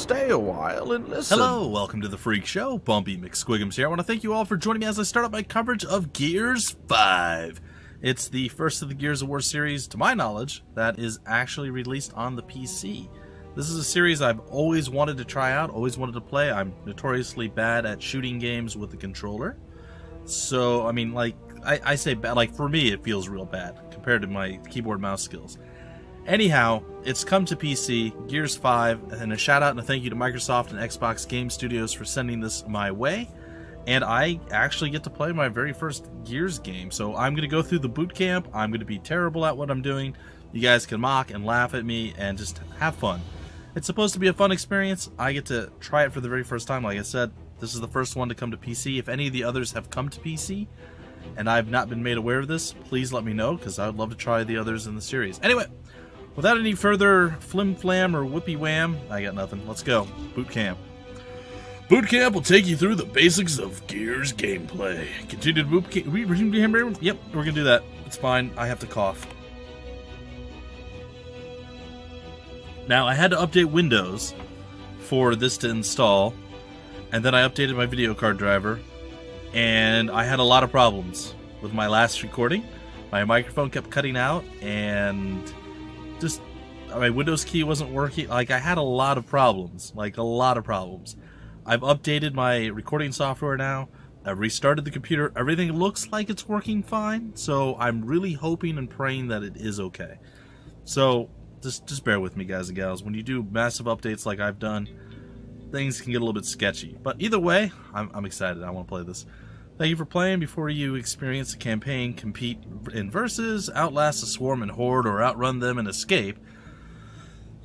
Stay a while and listen. Hello, welcome to The Phreak Show. Bumpy McSquiggums here. I want to thank you all for joining me as I start up my coverage of Gears 5. It's the first of the Gears of War series, to my knowledge, that is actually released on the PC. This is a series I've always wanted to try out, always wanted to play. I'm notoriously bad at shooting games with the controller. So, I mean, like, I say bad, like, for me it feels real bad compared to my keyboard mouse skills. Anyhow, it's come to PC, Gears 5, and a shout out and a thank you to Microsoft and Xbox Game Studios for sending this my way. And I actually get to play my very first Gears game, so I'm going to go through the boot camp. I'm going to be terrible at what I'm doing. You guys can mock and laugh at me and just have fun. It's supposed to be a fun experience. I get to try it for the very first time. Like I said, this is the first one to come to PC. If any of the others have come to PC, and I've not been made aware of this, please let me know, because I would love to try the others in the series. Anyway, without any further flim-flam or whippy-wham, I got nothing. Let's go. Boot camp. Boot camp will take you through the basics of Gears gameplay. Continue to boot camp. Yep, we're gonna do that. It's fine. I have to cough. Now, I had to update Windows for this to install, and then I updated my video card driver, and I had a lot of problems with my last recording. My microphone kept cutting out, and just my Windows key wasn't working. Like, I had a lot of problems, like a lot of problems. I've updated my recording software now. I've restarted the computer. Everything looks like it's working fine, so I'm really hoping and praying that it is okay. So just bear with me, guys and gals. When you do massive updates like I've done, things can get a little bit sketchy. But either way, I'm excited. I want to play this. Thank you for playing. Before you experience the campaign, compete in versus, outlast a swarm and horde, or outrun them and escape,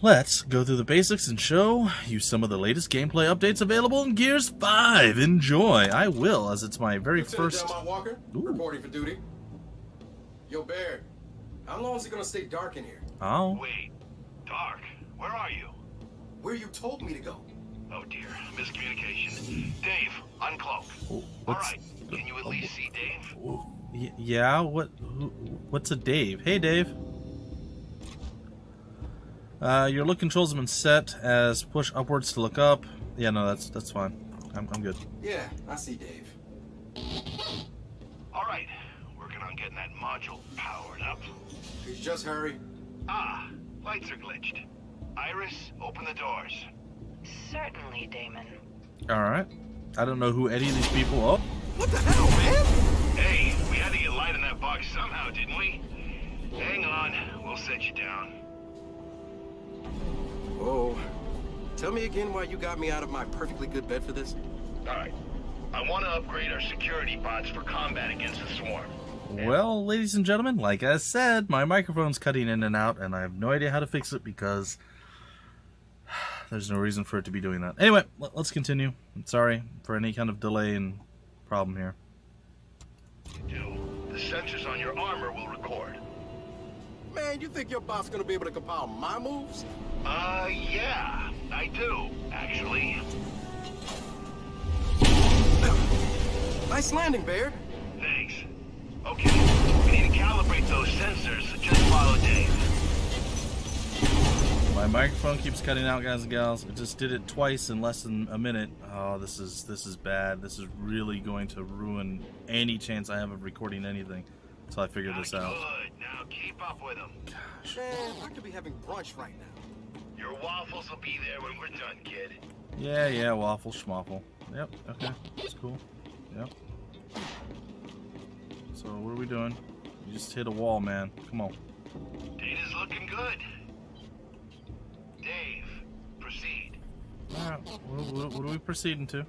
let's go through the basics and show you some of the latest gameplay updates available in Gears 5. Enjoy. I will, as it's my very first... Lieutenant Walker, reporting for duty. Yo, Baird, how long is it going to stay dark in here? Oh. Wait, dark? Where are you? Where you told me to go. Oh dear, miscommunication. Dave, uncloak. Oh, all right, can you at least see Dave? Yeah, what's a Dave? Hey, Dave. Your look controls have been set as push upwards to look up. Yeah, no, that's fine. I'm good. Yeah, I see Dave. All right, working on getting that module powered up. Please just hurry. Ah, lights are glitched. Iris, open the doors. Certainly, Damon. All right. I don't know who any of these people are. What the hell, man? Hey, we had to get light in that box somehow, didn't we? Hang on, we'll set you down. Whoa. Tell me again why you got me out of my perfectly good bed for this? All right. I want to upgrade our security bots for combat against the swarm. Well, ladies and gentlemen, like I said, my microphone's cutting in and out, and I have no idea how to fix it because... there's no reason for it to be doing that. Anyway, let's continue. I'm sorry for any kind of delay and problem here. The sensors on your armor will record. Man, you think your bot's gonna be able to compile my moves? Yeah, I do, actually. Nice landing, Baird. Thanks. Okay, we need to calibrate those sensors, so just follow Dave. My microphone keeps cutting out, guys and gals. It just did it twice in less than a minute. Oh, this is bad. This is really going to ruin any chance I have of recording anything until I figure this out. Good. Now keep up with them. Gosh. Man, I could be having brunch right now. Your waffles will be there when we're done, kid. Yeah, waffle schmoffle. Yep, okay. That's cool. Yep. So what are we doing? You just hit a wall, man. Come on. Data's looking good. Dave, proceed. Alright, what are we proceeding to?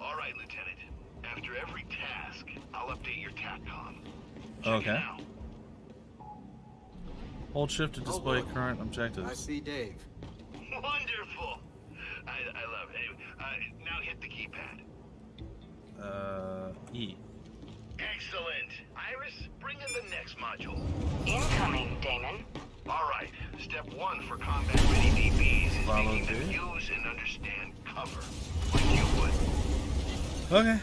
Alright, Lieutenant. After every task, I'll update your TACCOM. Okay. Hold shift to display current objectives. I see Dave. Wonderful! I love it. Now hit the keypad. E. Excellent! Iris, bring in the next module. Incoming, Damon. Alright, step one for combat ready DBs is making them use and understand cover, like you would. Okay.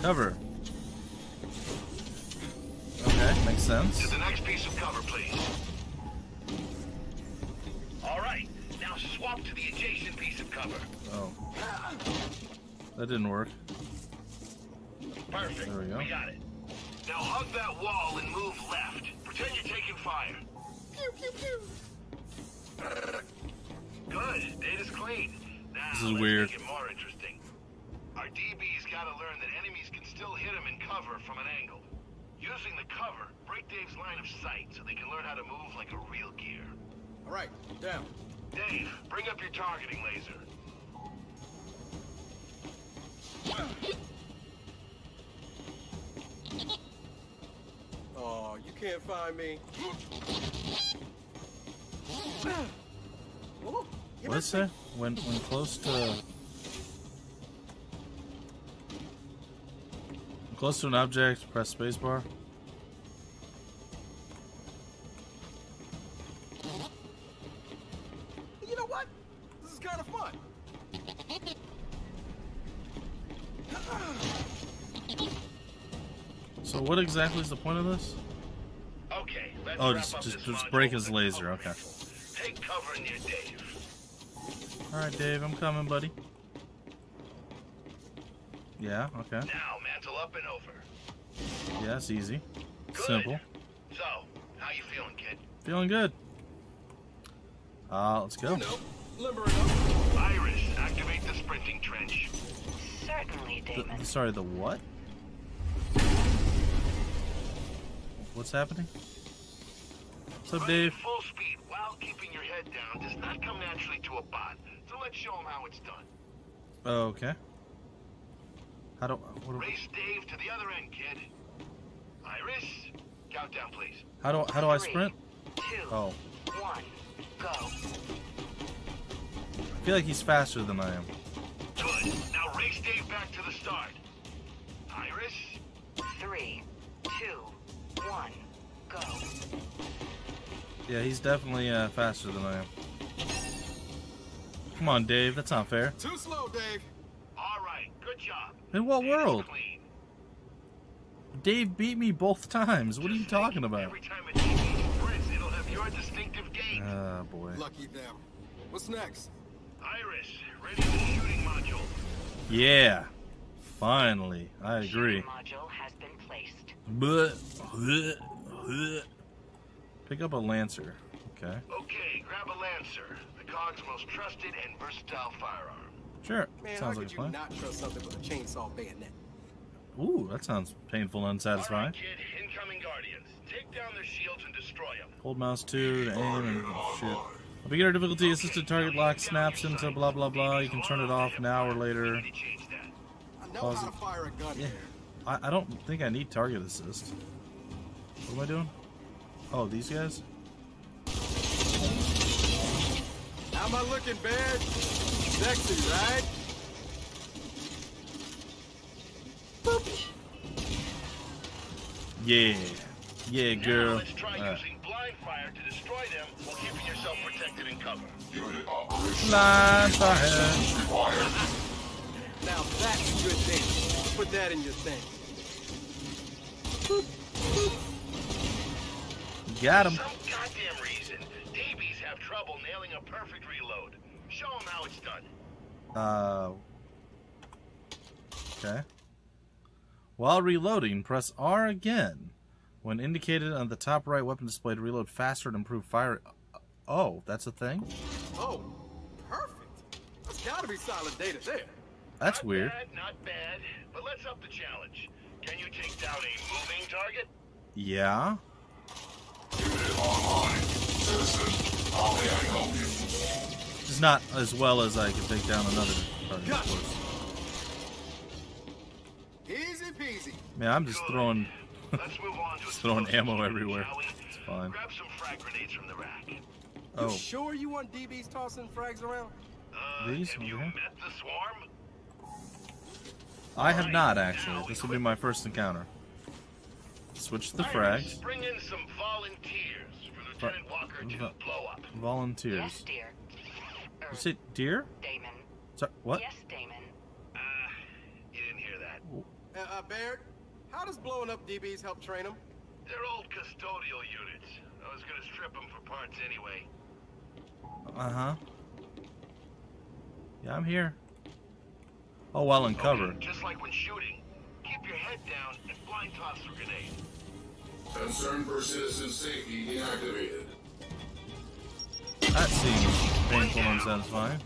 Cover. Okay, makes sense. To the next piece of cover, please. Alright, now Swap to the adjacent piece of cover. Oh. That didn't work. Perfect. There we go. We got it. Now hug that wall and move left. Pretend you're taking fire. Pew, pew, pew. Good. Data's clean. Now, this is weird. Make it more interesting. Our DB's got to learn that enemies can still hit them in cover from an angle. Using the cover, break Dave's line of sight so they can learn how to move like a real gear. All right, down. Dave, bring up your targeting laser. Oh, you can't find me. What is that? When close to an object, press spacebar. So what exactly is the point of this? Okay, let's just break his laser. Okay. Take cover near Dave. All right, Dave, I'm coming, buddy. Yeah. Okay. Now mantle up and over. Yeah, it's easy. Good. Simple. So, how you feeling, kid? Feeling good. Let's go. You know, limber it up. Iris, activate the sprinting trench. Certainly, Damon. Sorry, the what? What's happening? What's up, Dave? Full speed while keeping your head down does not come naturally to a bot, so let's show him how it's done. Okay. How do race Dave to the other end, kid? Iris, countdown, please. How do I sprint? 3, 2, 1, go. I feel like he's faster than I am. Good. Now race Dave back to the start. Iris, 3, 2, 1, go. Yeah, he's definitely faster than I am. Come on, Dave. That's not fair. Too slow, Dave. All right, good job. In what world? Dave beat me both times. What are you talking about? Every time a DB sprints, it'll have your distinctive gait. Ah, boy. Lucky them. What's next? Iris, ready for the shooting module. Yeah. Finally, I agree. Module has been placed. Pick up a Lancer. Okay. Okay, grab a Lancer, the COG's most trusted and versatile firearm. Sure. Man, sounds like a plan. Not trust something with a chainsaw bayonet. Ooh, that sounds painful and unsatisfying. All right, kid, incoming guardians. Take down their shields and destroy them. Hold mouse 2 to aim and shit. A beginner difficulty assisted target lock snaps into blah blah blah. You can turn it off now or later. Know how to fire a gun. Yeah. I don't think I need target assist. What am I doing? Oh, these guys? How am I looking, Baird? Sexy, right? Boop. Yeah. Yeah, girl. Now let's try using blind fire to destroy them while keeping yourself protected and covered. Blind fire. Now that's a good thing. Put that in your thing. Boop, boop. Got him. For some goddamn reason, DBs have trouble nailing a perfect reload. Show them how it's done. Okay. While reloading, press R again. When indicated on the top right weapon display to reload faster and improve fire. Oh, that's a thing? Oh, perfect. There's gotta be solid data there. That's weird. Not bad, but let's up the challenge. Can you take down a moving target? Yeah. It's not as well as I can take down another target, of course. Easy peasy. Man, I'm just throwing let's move on to just throwing ammo everywhere. It's fine. Grab some frag grenades from the rack. Oh. You sure you want DBs tossing frags around? These have you met the swarm? I have not, actually. This will be my first encounter. Switch the frags. Bring in some volunteers for Lieutenant Walker to blow up. Volunteers. Yes, dear. You said dear? Damon. Sorry, what? Yes, Damon. You didn't hear that. Baird, how does blowing up DBs help train them? They're old custodial units. I was going to strip them for parts anyway. Uh-huh. Yeah, I'm here. Oh, well in cover. Okay, just like when shooting, keep your head down and blind toss the grenade. Concern for citizen safety deactivated. That seems painful and satisfying.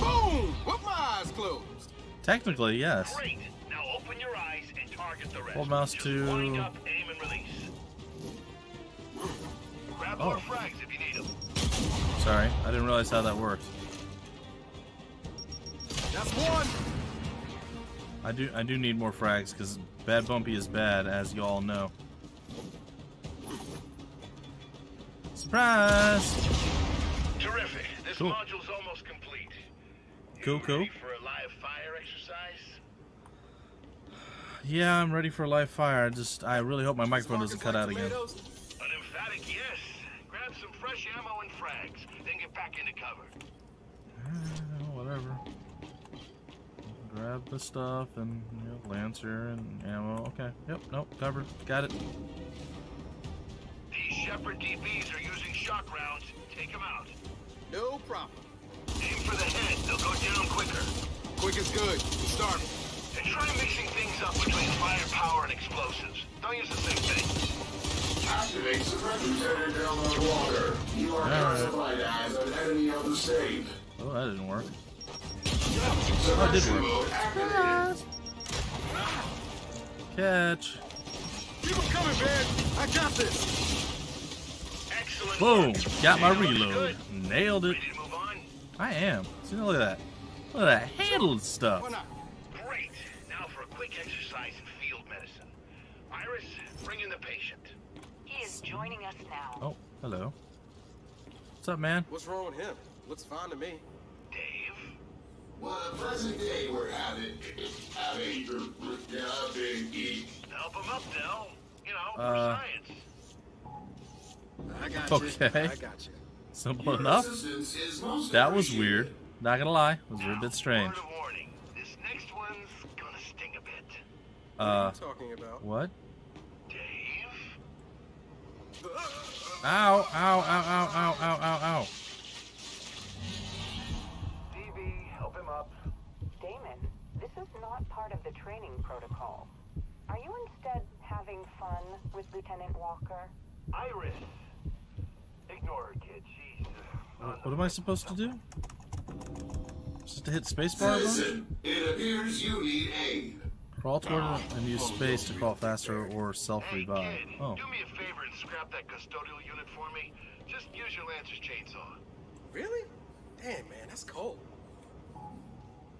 Boom! With my eyes closed. Technically, yes. Great. Now open your eyes and target the rest. Hold mouse to wind up, aim and release. Grab more frags if you need them. Sorry, I didn't realize how that worked. That's one. I do need more frags because Bad Bumpy is bad, as you all know. Surprise! Terrific. This module's almost complete. Cool. Ready for a live fire exercise? Yeah, I'm ready for a live fire. I really hope my microphone doesn't cut out again. An emphatic yes. Grab some fresh ammo and frags, then get back into cover. Whatever. Grab the stuff and Lancer and ammo. Okay. Yep. Nope. Covered. Got it. These Shepherd DBs are using shock rounds. Take them out. No problem. Aim for the head. They'll go down quicker. Quick is good. Start. And try mixing things up between firepower and explosives. Don't use the same thing. Activate suppression center down on water. You are classified as an enemy of the state. Oh, that didn't work. Oh, it did work. Catch. Keep them coming, man. I got this. Excellent. Boom. Got my reload. Nailed it. I am. See, look at that. Look at that. Handled stuff. Great. Now for a quick exercise in field medicine. Iris, bring in the patient. He is joining us now. Oh, hello. What's up, man? What's wrong with him? Looks fine to me. Dave? Well, the present day we're having help him up, Dell. You know, for science. I got you. I got you. Simple enough. That was weird. Not gonna lie, it was a bit strange. This next one's gonna sting a bit. Talking about what? Dave? Ow. DB, help him up. Damon, this is not part of the training protocol. Are you instead having fun with Lieutenant Walker? Iris. Ignore her, kid. She's what am I supposed to do? Just to hit spacebar? Citizen, it appears you need aid. Crawl toward and use space to crawl faster or self-revive. Hey, kid, do me a favor and scrap that custodial unit for me. Just use your Lancer's chainsaw. Really? Damn, man, that's cold.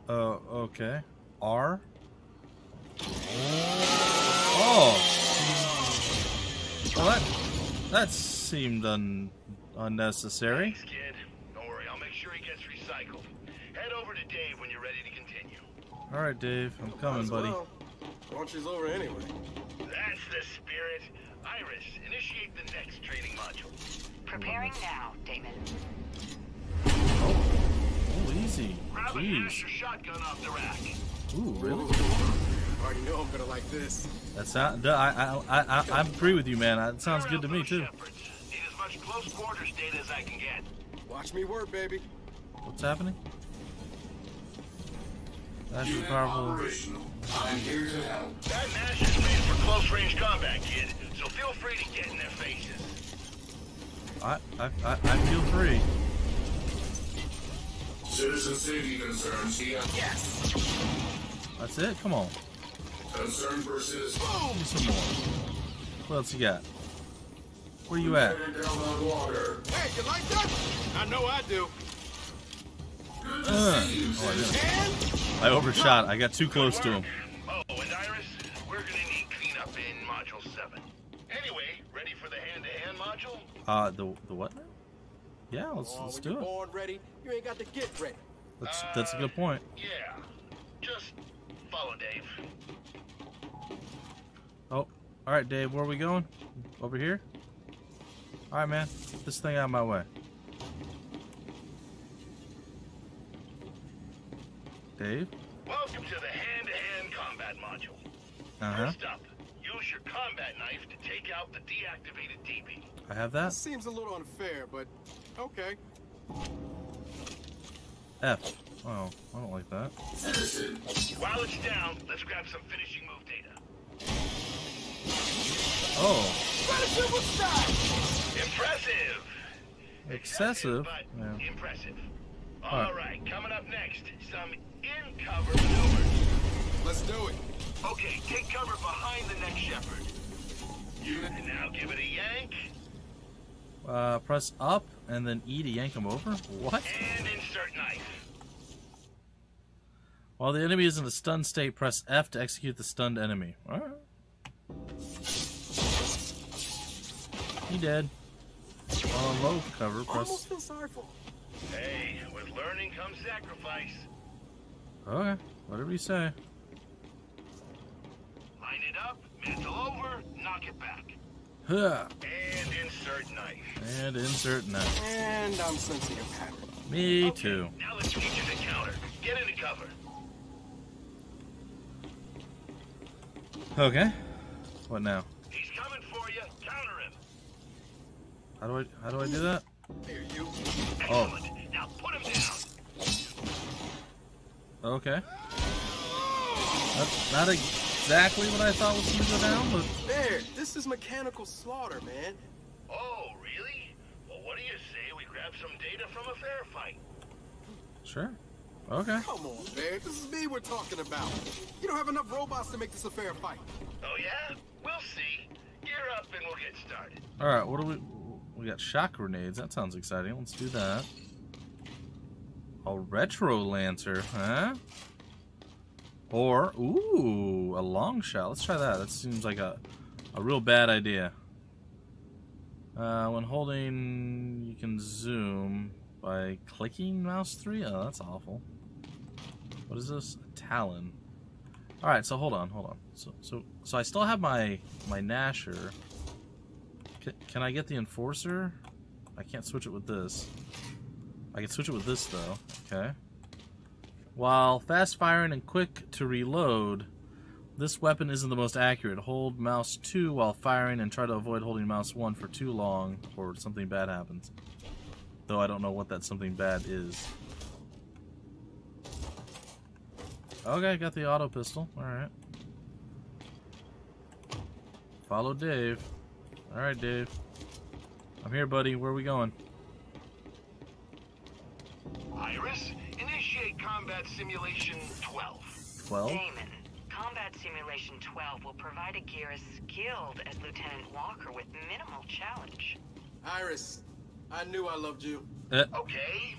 Okay. R? Oh! Well, that seemed unnecessary. Thanks, kid. Don't worry, I'll make sure he gets recycled. Head over to Dave when you're ready to continue. Alright, Dave. I'm coming, buddy. Well. Launch is over anyway. That's the spirit. Iris, initiate the next training module. Preparing now, Damon. Oh, easy. Grab and mash your shotgun off the rack. Ooh, really? I already know I'm gonna like this. That's not, I agree with you, man. It sounds good to me, too. Much close quarters data as I can get. Watch me work, baby. What's happening? That's powerful. I'm here to help. That mash is made for close-range combat, kid. So feel free to get in their faces. I feel free. Citizen safety concerns here. Yes. That's it. Come on. Concern versus. Boom. Some more. What else you got? Where you at? Hey, you like that? I know I do. I overshot. I got too close to him. Oh, and Iris, we're gonna need cleanup in module 7. Anyway, ready for the hand-to-hand module? The what? Yeah, let's do it. Born ready, you ain't got to get ready. That's a good point. Yeah, just follow Dave. Oh, all right, Dave. Where are we going? Over here. Alright, man, get this thing out of my way. Dave? Welcome to the hand-to-hand combat module. First up, use your combat knife to take out the deactivated DB. I have that? Seems a little unfair, but okay. F. Oh, I don't like that. While it's down, let's grab some finishing move data. Oh. Impressive. Excessive. But yeah. Impressive. All right, coming up next, some in-cover maneuvers. Let's do it. Okay, take cover behind the next shepherd. You can now give it a yank. Press up and then E to yank him over? What? And insert knife. While the enemy is in a stunned state, press F to execute the stunned enemy. Alright. He dead. While on low cover, press... Almost feel sorrowful. Hey, with learning comes sacrifice. Okay, whatever you say. Line it up, mantle over, knock it back. Huh. And insert knife. And insert knife. And I'm sensing a pattern. Me too. Now let's teach you the counter. Get into cover. Okay. What now? He's coming for you. Counter him. How do I do that? There you. Excellent. Oh. Now put him down. Okay. That's not a. Exactly what I thought was going to go down, but... Baird, this is mechanical slaughter, man. Oh, really? Well, what do you say we grab some data from a fair fight? Sure. Okay. Come on, Baird. This is me we're talking about. You don't have enough robots to make this a fair fight. Oh, yeah? We'll see. Gear up and we'll get started. Alright, what do we... We got shock grenades. That sounds exciting. Let's do that. A retro Lancer, huh? Or, ooh, a long shot. Let's try that. That seems like a real bad idea. When holding, you can zoom by clicking mouse 3. Oh, that's awful. What is this? A Talon. All right, so hold on. So I still have my Nasher. Can I get the Enforcer? I can't switch it with this. I can switch it with this though. Okay. While fast firing and quick to reload, this weapon isn't the most accurate. Hold mouse 2 while firing and try to avoid holding mouse 1 for too long or something bad happens. Though I don't know what that something bad is. Okay, got the auto pistol. Alright. Follow Dave. Alright, Dave. I'm here, buddy. Where are we going? Iris? Combat Simulation 12. 12? Damon, Combat Simulation 12 will provide a gear as skilled as Lieutenant Walker with minimal challenge. Iris, I knew I loved you. Okay,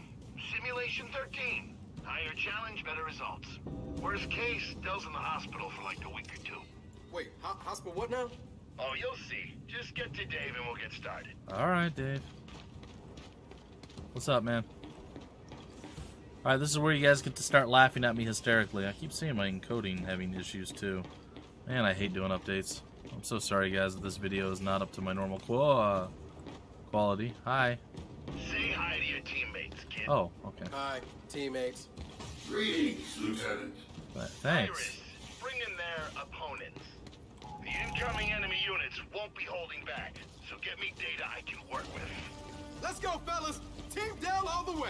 Simulation 13. Higher challenge, better results. Worst case, Dell's in the hospital for like a week or two. Wait, hospital what now? Oh, you'll see. Just get to Dave and we'll get started. Alright, Dave. What's up, man? Alright, this is where you guys get to start laughing at me hysterically. I keep seeing my encoding having issues too. Man, I hate doing updates. I'm so sorry guys that this video is not up to my normal quality. Hi. Say hi to your teammates, kid. Oh, okay. Hi, teammates. Greetings, Lieutenant. Right, thanks. Iris, bring in their opponents. The incoming enemy units won't be holding back, so get me data I can work with. Let's go, fellas! Team Dell all the way!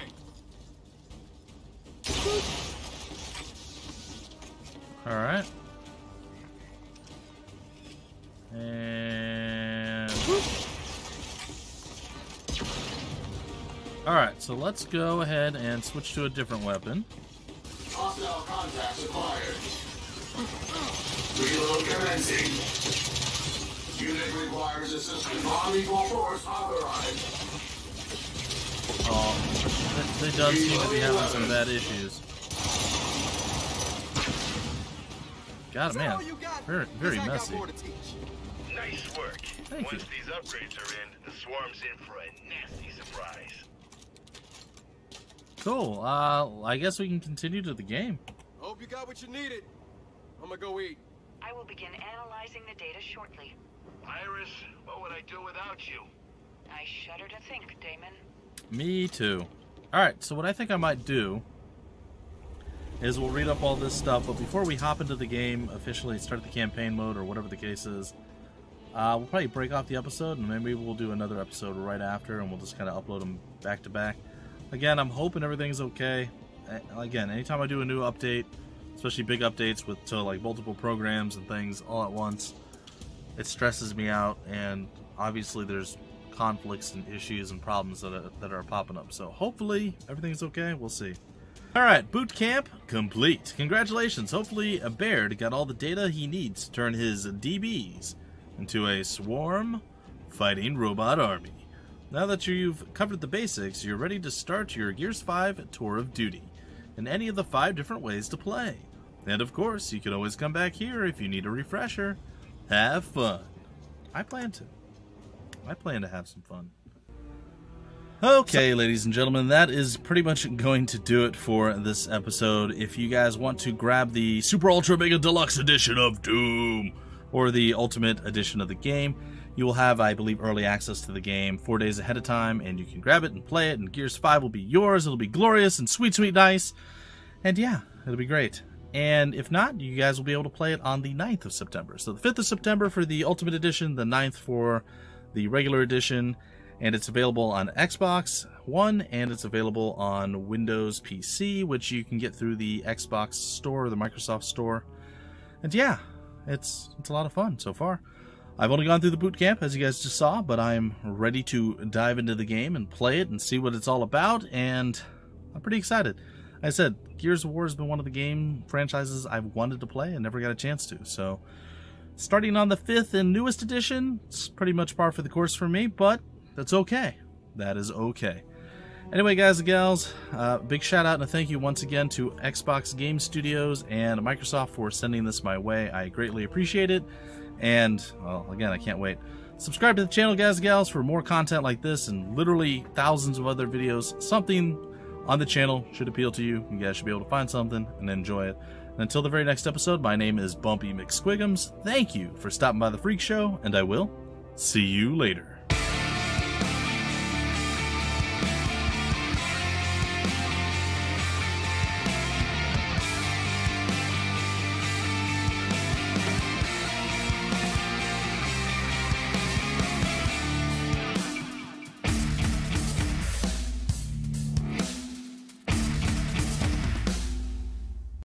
Alright. And... Alright, so let's go ahead and switch to a different weapon. Hostile contact acquired. Reload commencing. Unit requires assistance. Non-equal force authorized. Oh, there does seem to be having some bad issues. God, man, very messy. Nice work. Thank you. Once these upgrades are in, the swarm's in for a nasty surprise. Cool. I guess we can continue to the game. Hope you got what you needed. I'm gonna go eat. I will begin analyzing the data shortly. Iris, what would I do without you? I shudder to think, Damon. Me too. Alright, so what I think I might do is we'll read up all this stuff, but before we hop into the game, officially start the campaign mode or whatever the case is, we'll probably break off the episode and maybe we'll do another episode right after and we'll just kind of upload them back to back. Again, I'm hoping everything's okay. again, anytime I do a new update, especially big updates with like multiple programs and things all at once, it stresses me out, and obviously there's conflicts and issues and problems that are popping up. So hopefully everything's okay. We'll see. Alright, boot camp complete. Congratulations. Hopefully Baird got all the data he needs to turn his DBs into a swarm fighting robot army. Now that you've covered the basics, you're ready to start your Gears 5 tour of duty in any of the 5 different ways to play. And of course, you can always come back here if you need a refresher. Have fun. I plan to. I plan to have some fun. Okay, ladies and gentlemen, that is pretty much going to do it for this episode. If you guys want to grab the Super Ultra Mega Deluxe Edition of Doom or the Ultimate Edition of the game, you will have, I believe, early access to the game 4 days ahead of time, and you can grab it and play it, and Gears 5 will be yours. It'll be glorious and sweet, sweet nice, and yeah, it'll be great. And if not, you guys will be able to play it on the 9th of September. So the 5th of September for the Ultimate Edition, the 9th for the regular edition, and it's available on Xbox One, and it's available on Windows PC, which you can get through the Xbox Store or the Microsoft Store. And yeah, it's a lot of fun so far. I've only gone through the boot camp, as you guys just saw, but I'm ready to dive into the game and play it and see what it's all about, and I'm pretty excited. Like I said, Gears of War has been one of the game franchises I've wanted to play and never got a chance to, so starting on the 5th and newest edition, it's pretty much par for the course for me, but that's okay. That is okay. Anyway, guys and gals, big shout out and a thank you once again to Xbox Game Studios and Microsoft for sending this my way. I greatly appreciate it. And, well, again, I can't wait. Subscribe to the channel, guys and gals, for more content like this and literally thousands of other videos. Something on the channel should appeal to you. You guys should be able to find something and enjoy it. And until the very next episode, my name is Bumpy McSquiggums. Thank you for stopping by The Phreak Show, and I will see you later.